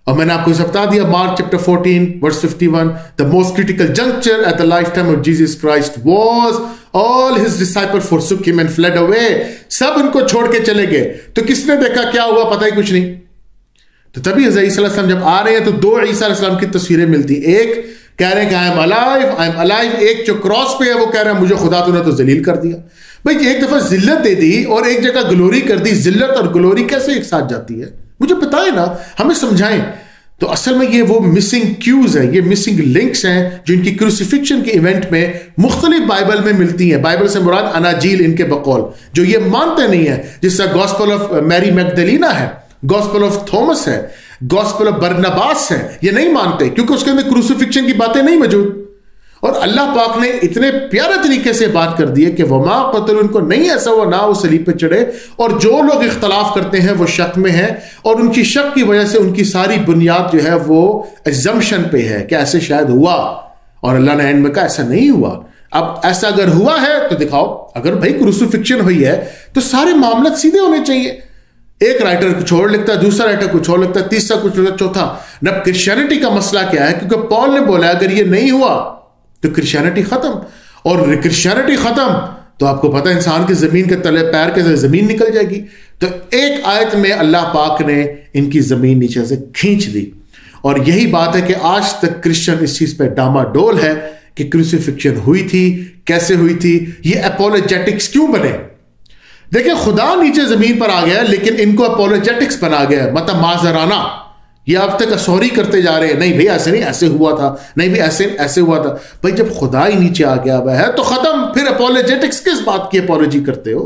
और मैंने आपको बता दिया, Mark chapter fourteen verse fifty one, the most critical juncture at the life time of Jesus Christ was all his disciple forsook him and fled away. सब उनको छोड़ के चले गए, तो किसने देखा क्या हुआ, पता ही कुछ नहीं। तो तभी हज़रत ईसा अलैहिस्सलाम जब आ रहे हैं तो दो ईसा अलैहिस्सलाम की तस्वीरें मिलती। एक कह रहे हैं कि I am alive, I am alive, एक जो क्रॉस पे है वो कह रहा है मुझे खुदा तूने तो जलील कर दिया। भाई एक दफा जिल्लत दे दी और एक जगह ग्लोरी कर दी। जिल्लत और ग्लोरी कैसे एक साथ जाती है, मुझे पता है ना, हमें समझाएं। तो असल में ये वो मिसिंग क्यूज है, ये मिसिंग लिंक्स हैं जो इनकी क्रूसिफिक्शन के इवेंट में मुख्तलिफ बाइबल में मिलती हैं। बाइबल से मुराद अनाजील इनके बकौल, जो ये मानते नहीं है, जिसका गॉस्पल ऑफ मैरी मैगदलीना है, गॉस्पल ऑफ थॉमस है, गॉस्पल ऑफ बरनबास है, ये नहीं मानते क्योंकि उसके अंदर क्रूसिफिक्शन की बातें नहीं मौजूद। और अल्लाह पाक ने इतने प्यारे तरीके से बात कर दी है कि वमा कतल, उनको नहीं ऐसा हुआ ना वो सलीब पे चढ़े। और जो लोग इख्तलाफ करते हैं वो शक में हैं, और उनकी शक की वजह से उनकी सारी बुनियाद जो है वो एजम्पशन पे है कि ऐसे शायद हुआ। और अल्लाह ने एंड में कहा ऐसा नहीं हुआ। अब ऐसा अगर हुआ है तो दिखाओ। अगर भाई क्रूसिफिक्शन हुई है तो सारे मामले सीधे होने चाहिए। एक राइटर कुछ और लिखता है, दूसरा राइटर कुछ और लिखता है, तीसरा कुछ लिखता है, चौथा। अब क्रिश्चियनिटी का मसला क्या है, क्योंकि पॉल ने बोला अगर ये नहीं हुआ तो क्रिश्चियनिटी खत्म। और क्रिश्चियनिटी खत्म तो आपको पता है इंसान की जमीन के तले पैर के से जमीन निकल जाएगी। तो एक आयत में अल्लाह पाक ने इनकी जमीन नीचे से खींच दी। और यही बात है कि आज तक क्रिश्चियन इस चीज पर डामाडोल है कि क्रूसिफिक्शन हुई थी, कैसे हुई थी, ये अपोलोजेटिक्स क्यों बने। देखिए खुदा नीचे जमीन पर आ गया, लेकिन इनको अपोलोजेटिक्स बना गया, मतलब माजराना। ये अब तक सॉरी करते जा रहे हैं, नहीं भाई ऐसे नहीं, ऐसे हुआ था, नहीं भाई ऐसे ऐसे हुआ था। भाई जब खुदा ही नीचे आ गया हुआ है तो खत्म, फिर अपोलोजेटिक्स किस बात की अपोलॉजी करते हो।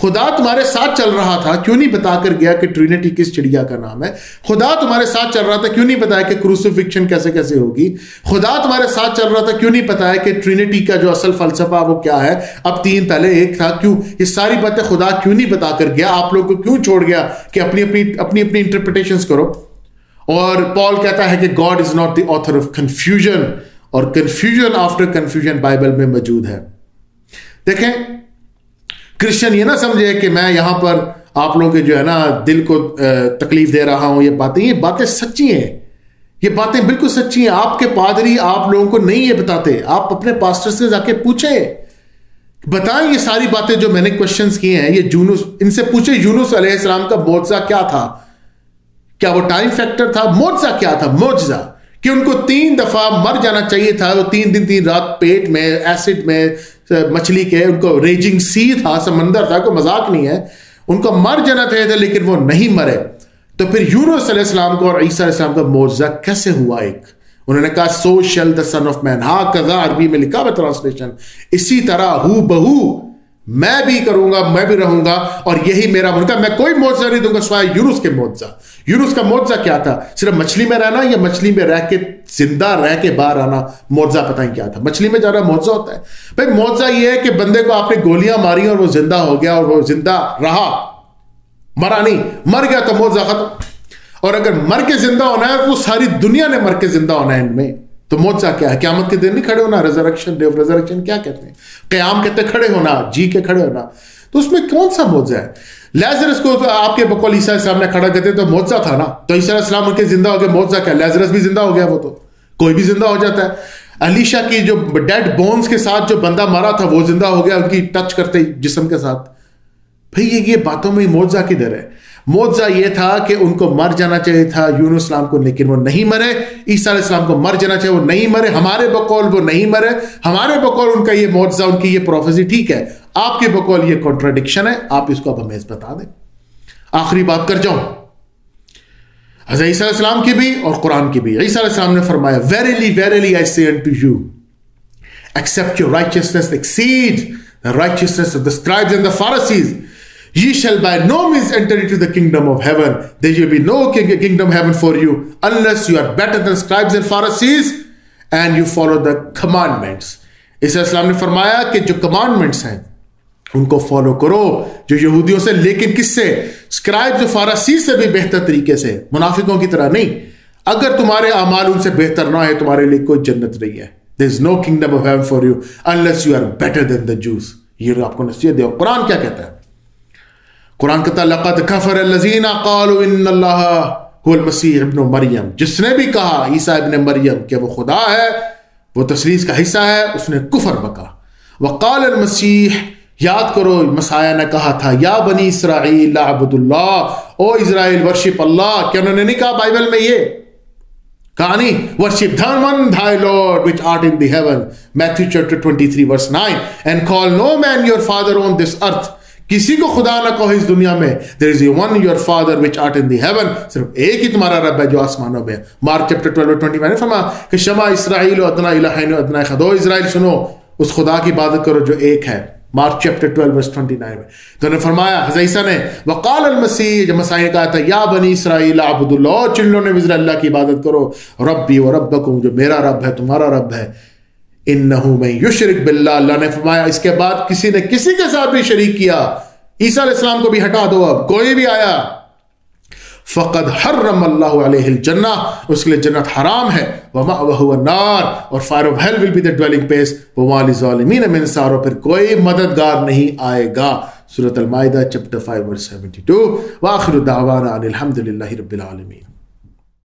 खुदा तुम्हारे साथ चल रहा था, क्यों नहीं बता कर गया कि ट्रिनिटी किस चिड़िया का नाम है? खुदा तुम्हारे साथ चल रहा था, क्यों नहीं बताया कि क्रूसिफिक्शन कैसे कैसे होगी? खुदा तुम्हारे साथ चल रहा था, क्यों नहीं बताया कि ट्रिनिटी का जो असल फलसफा वो क्या है? अब तीन पहले एक था, क्यों? ये सारी बातें खुदा क्यों नहीं बता कर गया? आप लोग को क्यों छोड़ गया कि अपनी अपनी अपनी अपनी इंटरप्रिटेशंस करो? और पॉल कहता है कि God is not the author of confusion, और कंफ्यूजन आफ्टर कंफ्यूजन बाइबल में मौजूद है। देखें, क्रिश्चियन ये ना समझे कि मैं यहाँ पर आप लोग के जो है ना दिल को तकलीफ दे रहा हूँ। ये बातें ये बातें सच्ची हैं, ये बातें बिल्कुल सच्ची हैं। आपके पादरी आप लोगों को नहीं ये बताते, आप अपने पास्टर से जाके पूछें, बताएं ये सारी बातें जो मैंने क्वेश्चंस किए हैं। ये यूनुस, इनसे पूछे यूनुस अलैहिस्सलाम का मोजज़ा क्या था? क्या वो टाइम फैक्टर था? मोजज़ा क्या था? मोजज़ा कि उनको तीन दफा मर जाना चाहिए था, वो तीन दिन तीन रात पेट में एसिड में मछली के, उनको रेजिंग सी था, समंदर था, कोई मजाक नहीं है, उनको मर जाना चाहिए था, लेकिन वो नहीं मरे। तो फिर यूनुस अलैहिस्सलाम को और ईसा अलैहिस्सलाम का मौजज़ा कैसे हुआ? एक उन्होंने कहा so shall the son of man, हा कजा अरबी में लिखा हुआ ट्रांसलेशन, इसी तरह हु बहू मैं भी करूंगा, मैं भी रहूंगा और यही मेरा मुल्क, मैं कोई मौजज़ा नहीं दूंगा सिवाय यूनुस के मौजज़ा। यूनुस का मौजज़ा क्या था? सिर्फ मछली में रहना या मछली में रह के जिंदा रह के बाहर आना? मौजज़ा पता नहीं क्या था। मछली में जाना मौजज़ा होता है? भाई मौजज़ा ये है कि बंदे को आपने गोलियां मारी और वो जिंदा हो गया, और वो जिंदा रहा, मरा नहीं। मर गया तो मौजज़ा खत्म। और अगर मर के जिंदा होना है तो सारी दुनिया ने मर के जिंदा होना है। इनमें तो मौजज़ा क्या है? क़यामत के दिन नहीं खड़े होना, रेजरेक्शन डे ऑफ रेजरेक्शन क्या कहते हैं, क़याम कहते हैं, खड़े होना, जी के खड़े होना। तो उसमें कौन सा मौजज़ा है? लाज़रस को तो आपके बकौल ईसा अलैहिस्सलाम ने खड़ा करते तो मौजज़ा था ना, तो ईसा अलैहिस्सलाम उनके जिंदा हो गए, मौजज़ा क्या? लाज़रस भी जिंदा हो गया, वो तो कोई भी जिंदा हो जाता है। अलीशा की जो डेड बोन्स के साथ जो बंदा मारा था वो जिंदा हो गया उनकी टच करते ही जिस्म के साथ। भाई ये ये बातों में मौजज़ा किधर है? मौजज़ा ये था कि उनको मर जाना चाहिए था यूनुस अलैहिस्सलाम को, लेकिन वो नहीं मरे। ईसा अलैहिस्सलाम को मर जाना चाहिए, वो नहीं मरे। हमारे बकौल वो नहीं मरे, हमारे बकौल उनका ये मौजज़ा, उनकी ये प्रोफेसी ठीक है, आपके बकौल ये कॉन्ट्राडिक्शन है। आप इसको अब हमें बता दें। आखिरी बात कर जाऊं, हज़रत ईसा अलैहिस्सलाम की भी और कुरान की भी। ईसा अलैहिस्सलाम ने फरमाया verily verily I say unto you except your righteousness exceed the righteousness of the scribes and the Pharisees, Ye shall by no means enter into the kingdom of heaven. There will be no kingdom heaven for you unless you are better than scribes and Pharisees and you follow the commandments. ईसा अलैहिस्सलाम ने फरमाया कि जो कमांडमेंट्स हैं उनको फॉलो करो, जो यहूदियों से, लेकिन किससे? स्क्राइब्स और फारसीज से भी बेहतर तरीके से, मुनाफिकों की तरह नहीं। अगर तुम्हारे अमाल उनसे बेहतर ना है तुम्हारे लिए कोई जन्नत नहीं है। There is no kingdom of heaven for you unless you are better than the Jews. ये आपको नसीहत दे। कुरान क्या कहता है? कुरान कहता है लक़द कफ़र लज़ीना क़ालू इन्नल्लाहा हुवल मसीह इब्न मरियम, जिसने भी कहा ईसा इब्न मरियम कि वो खुदा है, वो तस्लीस का हिस्सा है, उसने कुफर बका। वक़ाल मसीह, याद करो मसाया ने कहा था या बनी इसराइल अबुदुल्लाह, ओ इसराइल वर्शिप अल्लाह। क्या उन्होंने नहीं कहा बाइबल में ये कहानी वर्शिप धर्मन thy Lord which art in the heaven, Matthew chapter twenty three verse nine, and call no man your father on this earth, किसी को खुदा ना कहो इस दुनिया में। There is one your father which art in the heaven, सिर्फ एक ही तुम्हारा रब है जो आसमानों में। मार्क चैप्टर ट्वेल्व ट्वेंटी मैंने फरमाया कि शमा इसराइल अदना इलाहैन अदना इलाहा, दो इसराइल सुनो, उस खुदा की इबादत करो जो एक है। Mark chapter twelve verse twenty nine में तो उन्होंने फरमाया हज़रत ईसा ने वक़ाल अल मसीह, जब मसीह ने कहा था या बनी इसराइल अबुदुल्लाह, चिल्लों ने इज़राइल अल्लाह की इबादत करो, रब्बी व रब्बकुम, जो मेरा रब है तुम्हारा रब है। इन्नहु मैं युशरिक बिल्ला, अल्लाह ने फरमाया इसके बाद किसी ने किसी के साथ भी शरीक किया, ईसा अलैहिस्सलाम को भी हटा दो, अब कोई भी आया, फकद हर्रम अल्लाहु अलैहिल जन्ना, उसके लिए जन्नत हराम है, वमा वहुवा नार, और fire of hell will be the dwelling place, वमा लिज़ालिमीन मिन अंसार, फिर कोई मददगार नहीं आएगा। सूरह अल-माइदा chapter five verse seventy two. व आखिरु दावाना अनिल हम्दुलिल्लाहि रब्बिल आलमीन।